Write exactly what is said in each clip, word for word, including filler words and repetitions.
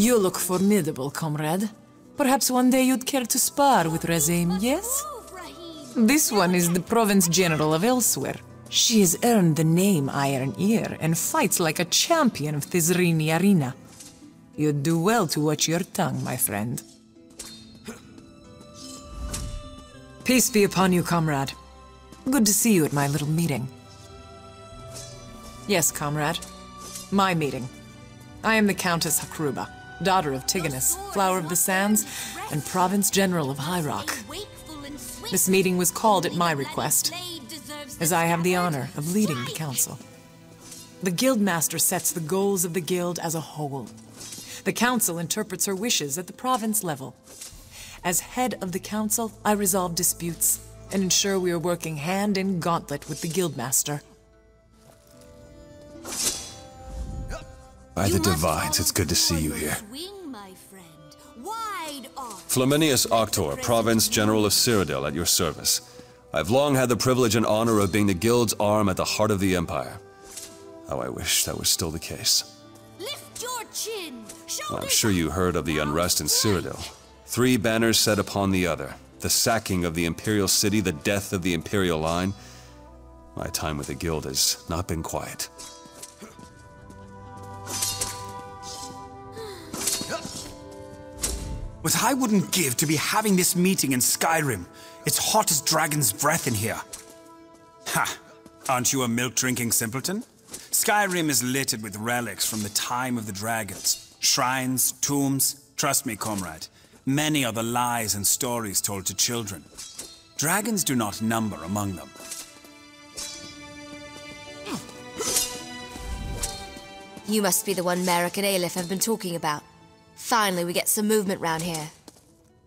You look formidable, comrade. Perhaps one day you'd care to spar with Ra'zaym, yes? This one is the Province General of Elsewhere. She has earned the name Iron Ear and fights like a champion of Thizrini Arena. You'd do well to watch your tongue, my friend. Peace be upon you, comrade. Good to see you at my little meeting. Yes, comrade. My meeting. I am the Countess Hakruba, daughter of Tigonus, Flower of the Sands, and Province General of High Rock. This meeting was called at my request, as I have the honor of leading the council. The guildmaster sets the goals of the guild as a whole. The council interprets her wishes at the province level. As head of the council, I resolve disputes and ensure we are working hand in gauntlet with the guildmaster. By the Divines, it's good to see you here. Flaminius Auctor, Province General of Cyrodiil, at your service. I've long had the privilege and honor of being the Guild's arm at the heart of the Empire. How I wish that was still the case. Lift your chin. Well, I'm sure you heard of the unrest in Cyrodiil. Three banners set upon the other. The sacking of the Imperial City, the death of the Imperial Line. My time with the Guild has not been quiet. What I wouldn't give to be having this meeting in Skyrim. It's hot as dragon's breath in here. Ha! Aren't you a milk-drinking simpleton? Skyrim is littered with relics from the time of the dragons. Shrines, tombs. Trust me, comrade. Many are the lies and stories told to children. Dragons do not number among them. You must be the one Merrick and Aelif have been talking about. Finally, we get some movement round here.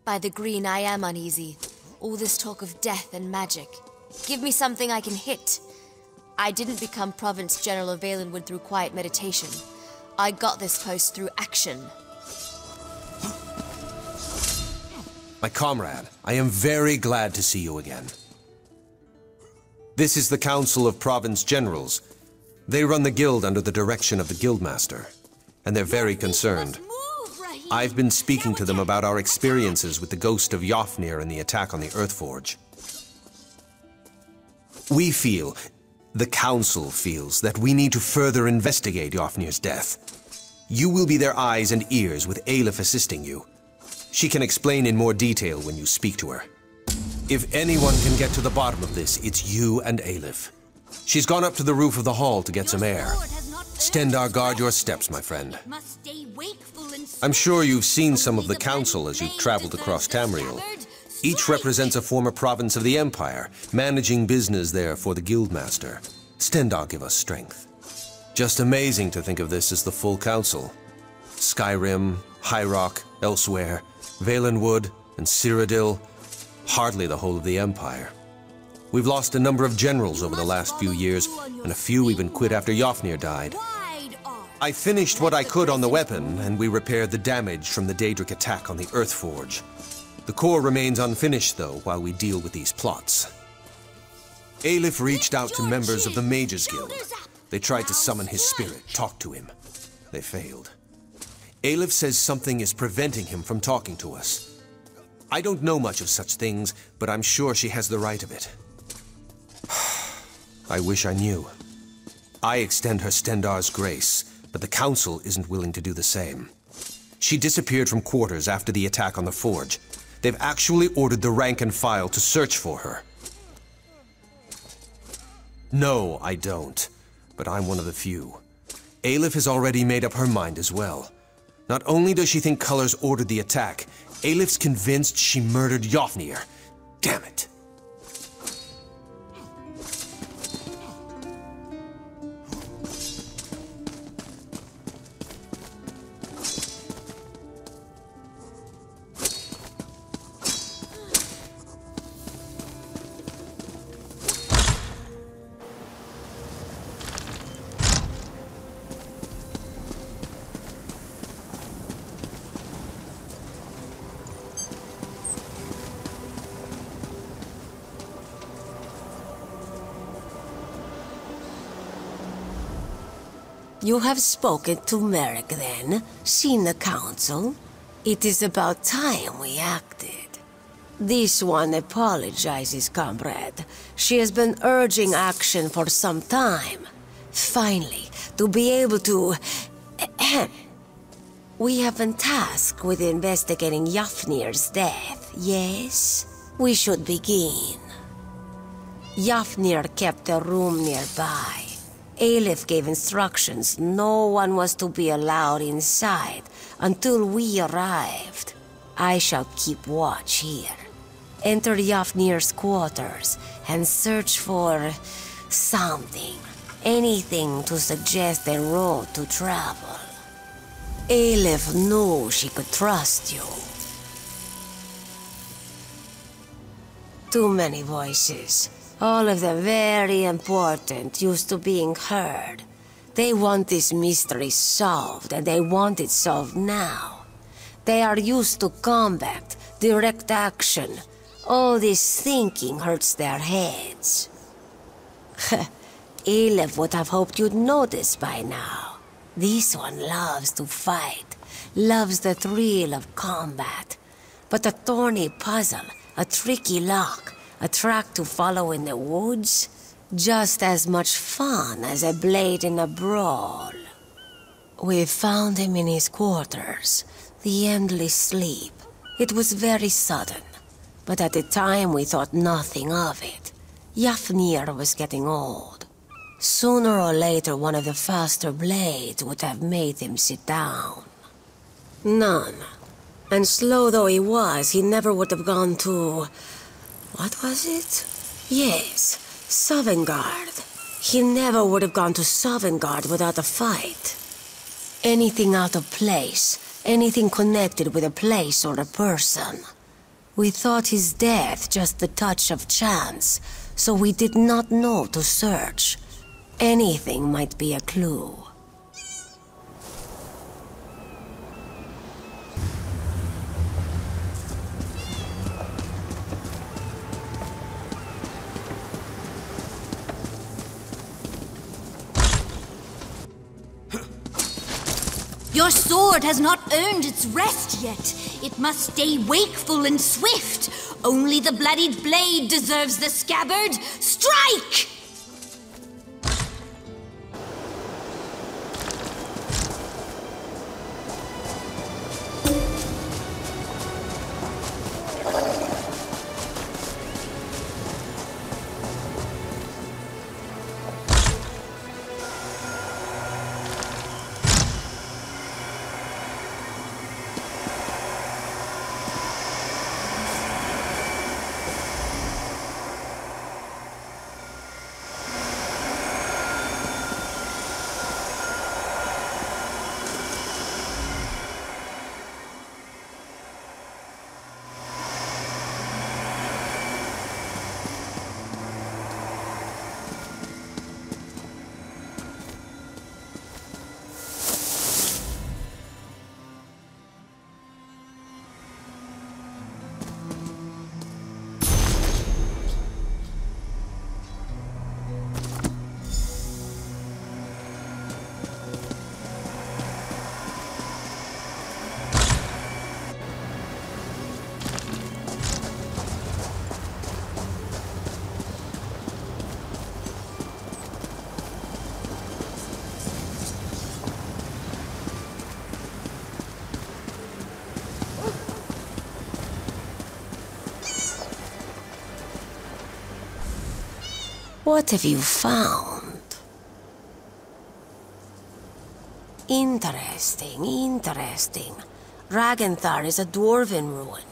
By the green, I am uneasy. All this talk of death and magic. Give me something I can hit. I didn't become Province General of Valenwood through quiet meditation. I got this post through action. My comrade, I am very glad to see you again. This is the Council of Province Generals. They run the guild under the direction of the Guildmaster, and they're very concerned. I've been speaking to them about our experiences with the ghost of Jofnir and the attack on the Earthforge. We feel, the Council feels, that we need to further investigate Jofnir's death. You will be their eyes and ears, with Aelif assisting you. She can explain in more detail when you speak to her. If anyone can get to the bottom of this, it's you and Aelif. She's gone up to the roof of the hall to get some air. Stendarr, guard your steps, my friend. I'm sure you've seen some of the council as you've traveled across Tamriel. Each represents a former province of the Empire, managing business there for the Guildmaster. Stendarr, give us strength. Just amazing to think of this as the full council. Skyrim, High Rock, Elsewhere, Valenwood, and Cyrodiil. Hardly the whole of the Empire. We've lost a number of generals over the last few years, and a few even quit after Jofnir died. I finished what I could on the weapon, and we repaired the damage from the Daedric attack on the Earthforge. The core remains unfinished, though, while we deal with these plots. Aelif reached out to members of the Mages' Guild. They tried to summon his spirit, talk to him. They failed. Aelif says something is preventing him from talking to us. I don't know much of such things, but I'm sure she has the right of it. I wish I knew. I extend her Stendarr's grace, but the Council isn't willing to do the same. She disappeared from quarters after the attack on the Forge. They've actually ordered the rank and file to search for her. No, I don't, but I'm one of the few. Aelif has already made up her mind as well. Not only does she think Cullors ordered the attack, Aelif's convinced she murdered Jofnir. Damn it. You have spoken to Merrick then, seen the council. It is about time we acted. This one apologizes, comrade. She has been urging action for some time. Finally, to be able to... We have been tasked with investigating Jofnir's death, yes? We should begin. Jofnir kept a room nearby. Aelif gave instructions no one was to be allowed inside until we arrived. I shall keep watch here. Enter Jofnir's quarters and search for... something. Anything to suggest a road to travel. Aelif knew she could trust you. Too many voices. All of them very important, used to being heard. They want this mystery solved, and they want it solved now. They are used to combat, direct action. All this thinking hurts their heads. Aelif would have hoped you'd notice by now. This one loves to fight, loves the thrill of combat. But a thorny puzzle, a tricky lock, a track to follow in the woods? Just as much fun as a blade in a brawl. We found him in his quarters, the endless sleep. It was very sudden, but at the time we thought nothing of it. Jofnir was getting old. Sooner or later one of the faster blades would have made him sit down. None. And slow though he was, he never would have gone to... What was it? Yes, Sovngarde. He never would have gone to Sovngarde without a fight. Anything out of place, anything connected with a place or a person. We thought his death just the touch of chance, so we did not know to search. Anything might be a clue. Your sword has not earned its rest yet. It must stay wakeful and swift. Only the bloodied blade deserves the scabbard. Strike! What have you found? Interesting, interesting. Ragnthar is a dwarven ruin.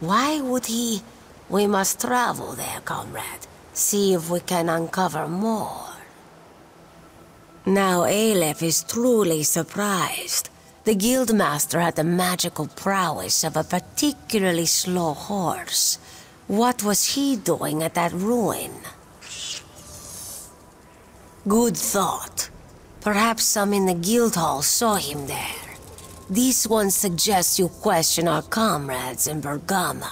Why would he... We must travel there, comrade. See if we can uncover more. Now Aelif is truly surprised. The guildmaster had the magical prowess of a particularly slow horse. What was he doing at that ruin? Good thought. Perhaps some in the Guildhall saw him there. This one suggests you question our comrades in Bergama.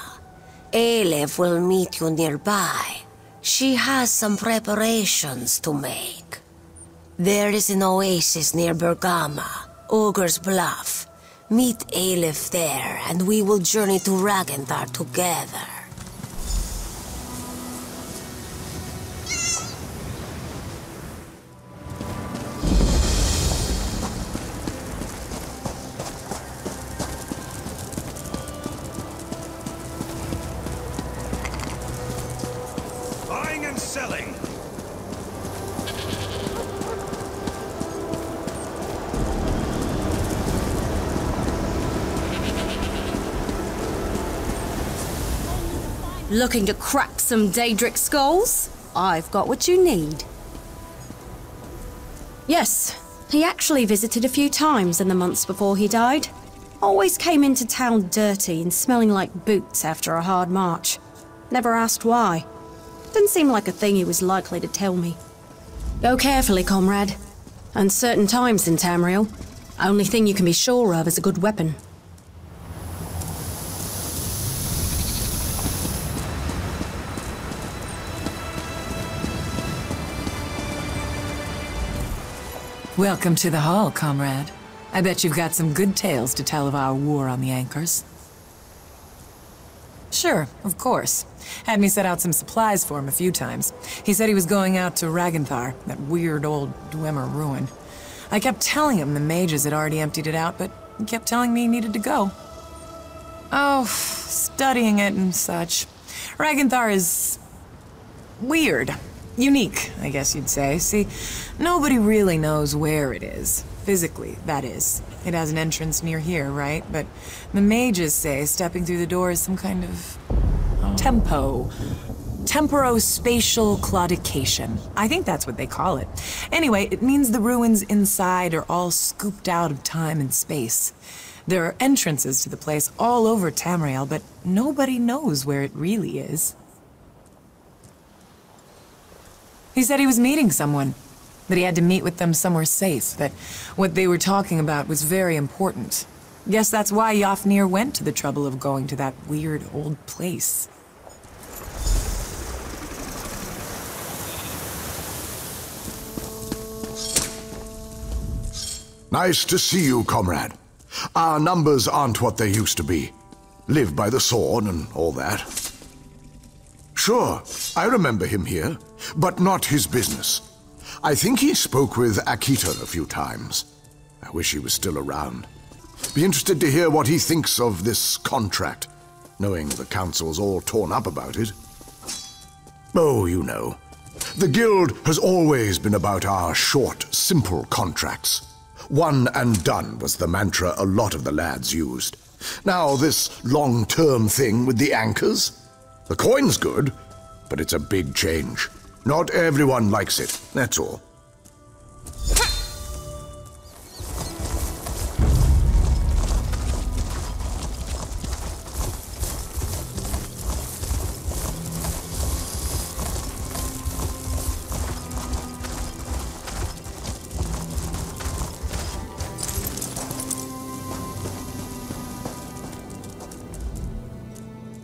Aelif will meet you nearby. She has some preparations to make. There is an oasis near Bergama, Ogre's Bluff. Meet Aelif there, and we will journey to Ragnthar together. Looking to crack some Daedric skulls? I've got what you need. Yes, he actually visited a few times in the months before he died. Always came into town dirty and smelling like boots after a hard march. Never asked why. Didn't seem like a thing he was likely to tell me. Go carefully, comrade. Uncertain times in Tamriel. Only thing you can be sure of is a good weapon. Welcome to the hall, comrade. I bet you've got some good tales to tell of our war on the anchors. Sure, of course. Had me set out some supplies for him a few times. He said he was going out to Ragnthar, that weird old Dwemer ruin. I kept telling him the mages had already emptied it out, but he kept telling me he needed to go. Oh, studying it and such. Ragnthar is weird. Unique, I guess you'd say. See, nobody really knows where it is. Physically, that is. It has an entrance near here, right? But the mages say stepping through the door is some kind of... Oh. Tempo. Temporospatial claudication. I think that's what they call it. Anyway, it means the ruins inside are all scooped out of time and space. There are entrances to the place all over Tamriel, but nobody knows where it really is. He said he was meeting someone, that he had to meet with them somewhere safe, that what they were talking about was very important. Guess that's why Jofnir went to the trouble of going to that weird old place. Nice to see you, comrade. Our numbers aren't what they used to be. Live by the sword and all that. Sure, I remember him here. But not his business. I think he spoke with Akito a few times. I wish he was still around. Be interested to hear what he thinks of this contract, knowing the council's all torn up about it. Oh, you know. The guild has always been about our short, simple contracts. One and done was the mantra a lot of the lads used. Now this long-term thing with the anchors? The coin's good, but it's a big change. Not everyone likes it, that's all.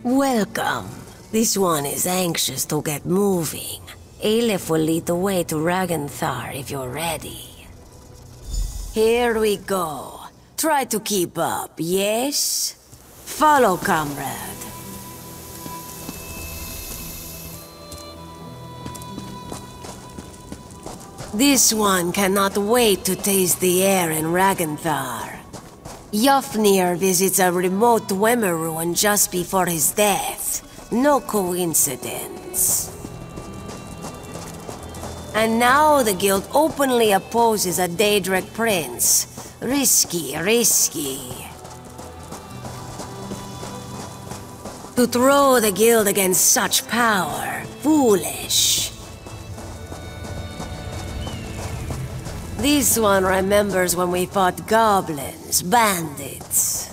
Welcome. This one is anxious to get moving. Aelif will lead the way to Ragnthar if you're ready. Here we go. Try to keep up, yes? Follow, comrade. This one cannot wait to taste the air in Ragnthar. Jofnir visits a remote Dwemer ruin just before his death. No coincidence. And now the guild openly opposes a Daedric prince. Risky, risky. To throw the guild against such power, foolish. This one remembers when we fought goblins, bandits.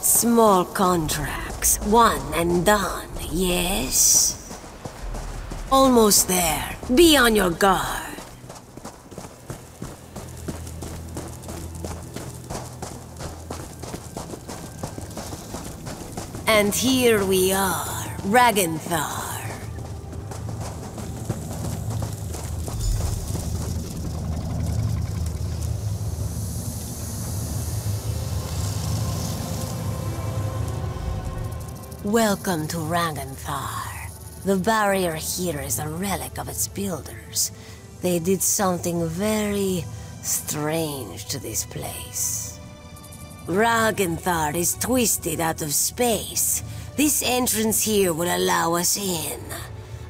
Small contract. One and done, yes? Almost there. Be on your guard. And here we are, Ragnthar. Welcome to Ragnthar. The barrier here is a relic of its builders. They did something very strange to this place. Ragnthar is twisted out of space. This entrance here will allow us in.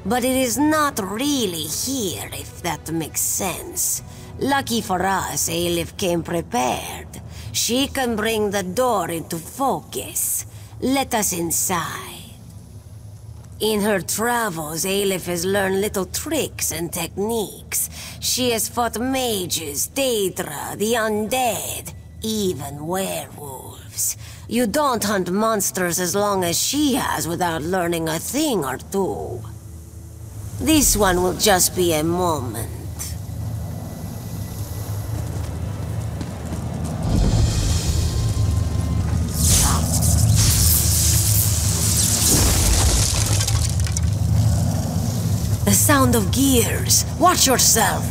But it is not really here, if that makes sense. Lucky for us, Aelif came prepared. She can bring the door into focus. Let us inside. In her travels, Aelif has learned little tricks and techniques. She has fought mages, Daedra, the undead, even werewolves. You don't hunt monsters as long as she has without learning a thing or two. This one will just be a moment. The sound of gears. Watch yourself.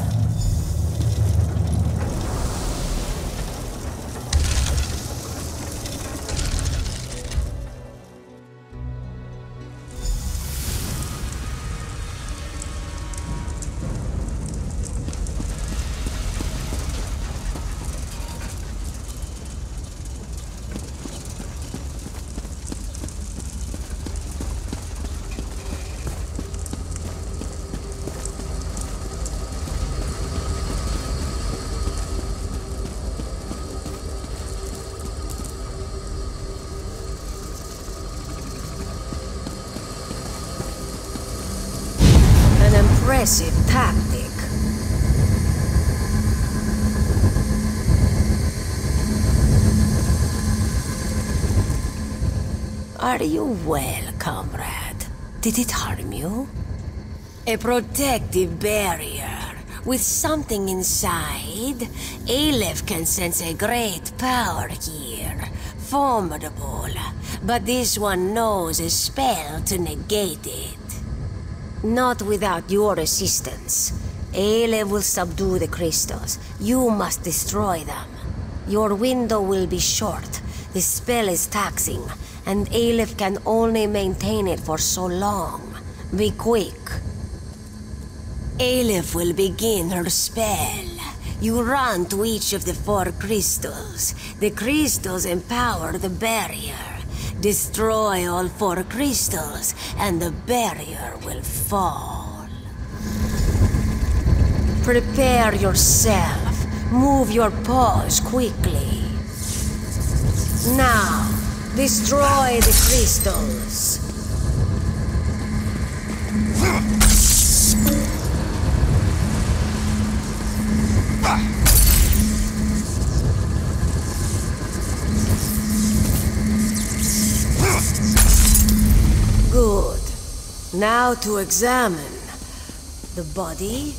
Are you well, comrade? Did it harm you? A protective barrier. With something inside, Aelif can sense a great power here. Formidable. But this one knows a spell to negate it. Not without your assistance. Aelif will subdue the crystals. You must destroy them. Your window will be short. The spell is taxing. And Aelif can only maintain it for so long. Be quick. Aelif will begin her spell. You run to each of the four crystals. The crystals empower the barrier. Destroy all four crystals, and the barrier will fall. Prepare yourself. Move your paws quickly. Now. Destroy the crystals. Good. Now to examine the body.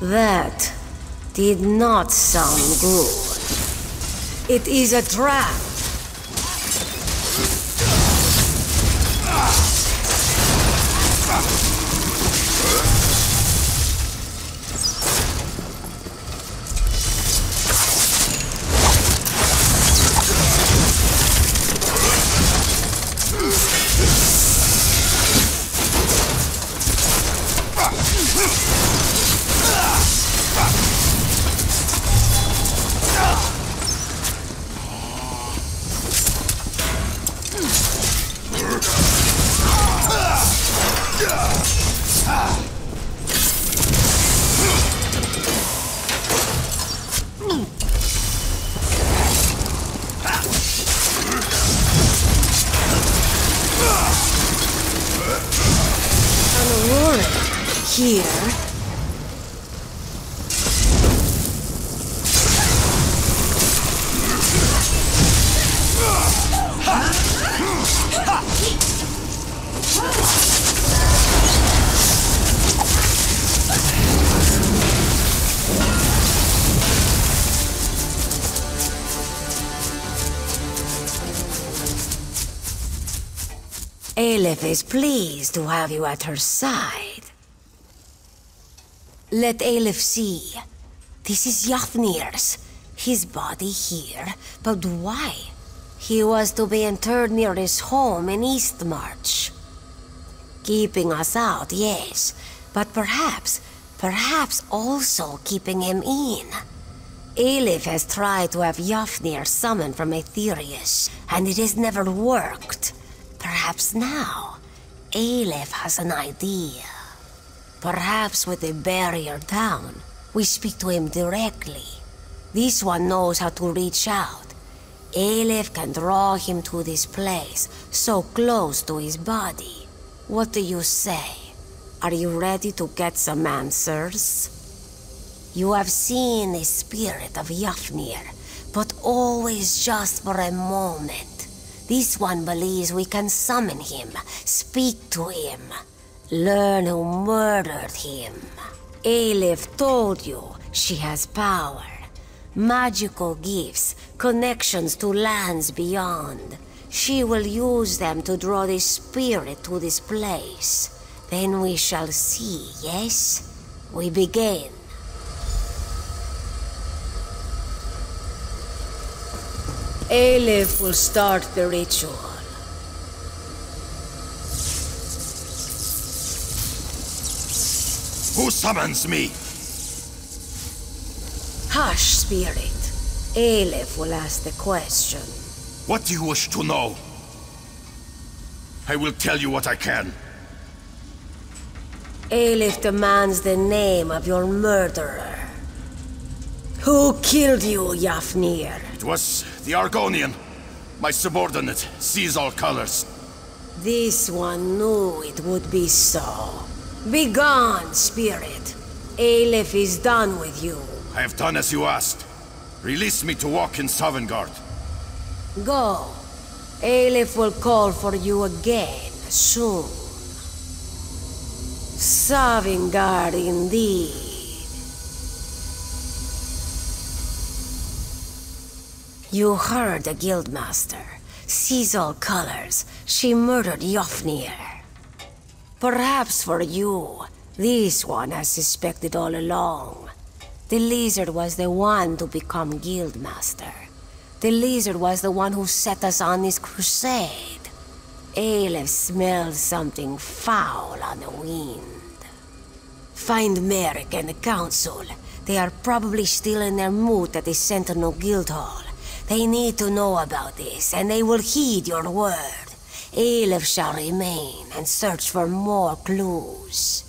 That did not sound good. It is a trap. Aelif is pleased to have you at her side. Let Aelif see. This is Jofnir's. His body here, but why? He was to be interred near his home in Eastmarch. Keeping us out, yes, but perhaps, perhaps also keeping him in. Aelif has tried to have Jofnir summoned from Aetherius, and it has never worked. Perhaps now, Aelif has an idea. Perhaps with the barrier down, we speak to him directly. This one knows how to reach out. Aelif can draw him to this place, so close to his body. What do you say? Are you ready to get some answers? You have seen the spirit of Jofnir, but always just for a moment. This one believes we can summon him, speak to him, learn who murdered him. Aelif told you she has power. Magical gifts, connections to lands beyond. She will use them to draw this spirit to this place. Then we shall see, yes? We begin. Aelif will start the ritual. Who summons me? Hush, spirit. Aelif will ask the question. What do you wish to know? I will tell you what I can. Aelif demands the name of your murderer. Who killed you, Jofnir? It was the Argonian. My subordinate, Seize All Colors. This one knew it would be so. Begone, spirit. Aelif is done with you. I have done as you asked. Release me to walk in Sovngarde. Go. Aelif will call for you again soon. Sovngarde indeed. You heard the guildmaster. Seize All Colors. She murdered Jofnir. Perhaps for you, this one has suspected all along. The lizard was the one to become guildmaster. The lizard was the one who set us on this crusade. Aelif smelled something foul on the wind. Find Merrick and the council. They are probably still in their mood at the Sentinel Guildhall. They need to know about this, and they will heed your word. Aelif shall remain and search for more clues.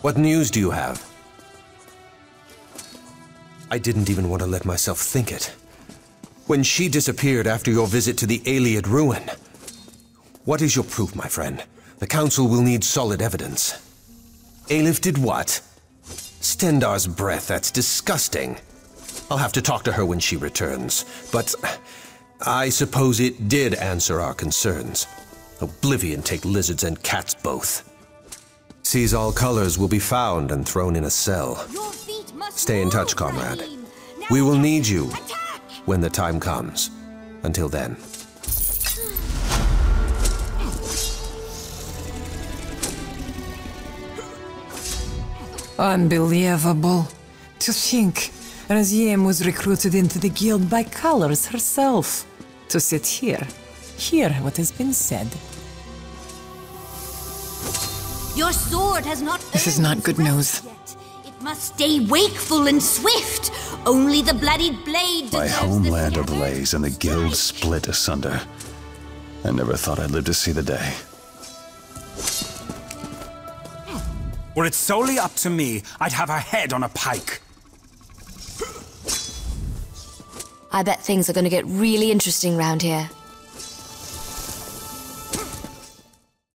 What news do you have? I didn't even want to let myself think it. When she disappeared after your visit to the Eileid Ruin. What is your proof, my friend? The Council will need solid evidence. Aelif did what? Stendarr's breath, that's disgusting. I'll have to talk to her when she returns, but I suppose it did answer our concerns. Oblivion take lizards and cats both. Seize All Colors will be found and thrown in a cell. Stay in touch, comrade. We will need you when the time comes. Until then. Unbelievable. To think, Ra'zaym was recruited into the guild by Cullors herself. To sit here, hear what has been said. Your sword has not. This is not good news. Yet. It must stay wakeful and swift. Only the bloodied blade. My homeland ablaze and the guild split asunder. I never thought I'd live to see the day. Were it solely up to me, I'd have her head on a pike. I bet things are going to get really interesting round here.